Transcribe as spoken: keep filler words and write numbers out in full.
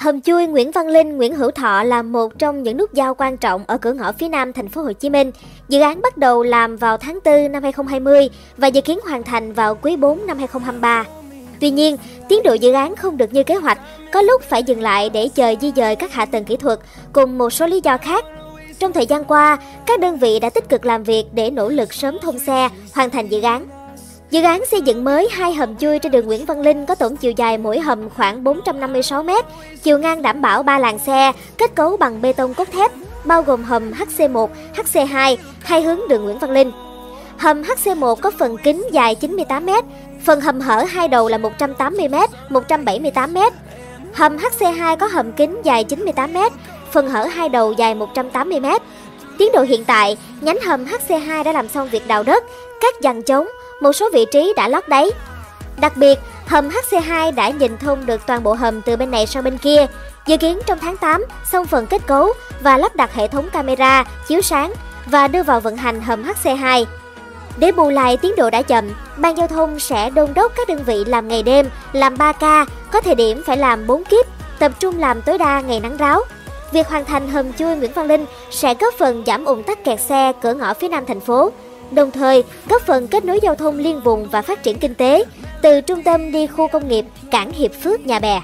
Hầm chui Nguyễn Văn Linh, Nguyễn Hữu Thọ là một trong những nút giao quan trọng ở cửa ngõ phía Nam thành phố Hồ Chí Minh. Dự án bắt đầu làm vào tháng tư năm hai nghìn không trăm hai mươi và dự kiến hoàn thành vào quý bốn năm hai nghìn không trăm hai mươi ba. Tuy nhiên, tiến độ dự án không được như kế hoạch, có lúc phải dừng lại để chờ di dời các hạ tầng kỹ thuật cùng một số lý do khác. Trong thời gian qua, các đơn vị đã tích cực làm việc để nỗ lực sớm thông xe, hoàn thành dự án. Dự án xây dựng mới hai hầm chui trên đường Nguyễn Văn Linh có tổng chiều dài mỗi hầm khoảng bốn trăm năm mươi sáu mét, chiều ngang đảm bảo ba làn xe, kết cấu bằng bê tông cốt thép, bao gồm hầm H C một, H C hai, hai hướng đường Nguyễn Văn Linh. Hầm H C một có phần kính dài chín mươi tám mét, phần hầm hở hai đầu là một trăm tám mươi mét, một trăm bảy mươi tám mét. Hầm H C hai có hầm kính dài chín mươi tám mét, phần hở hai đầu dài một trăm tám mươi mét. Tiến độ hiện tại, nhánh hầm H C hai đã làm xong việc đào đất, các giằng trống, một số vị trí đã lót đáy. Đặc biệt, hầm H C hai đã nhìn thông được toàn bộ hầm từ bên này sang bên kia. Dự kiến trong tháng tám, xong phần kết cấu và lắp đặt hệ thống camera, chiếu sáng và đưa vào vận hành hầm H C hai. Để bù lại tiến độ đã chậm, Ban Giao thông sẽ đôn đốc các đơn vị làm ngày đêm, làm ba ca, có thời điểm phải làm bốn kíp, tập trung làm tối đa ngày nắng ráo. Việc hoàn thành hầm chui Nguyễn Văn Linh sẽ góp phần giảm ùn tắc kẹt xe cửa ngõ phía Nam thành phố, đồng thời góp phần kết nối giao thông liên vùng và phát triển kinh tế từ trung tâm đi khu công nghiệp cảng Hiệp Phước Nhà Bè.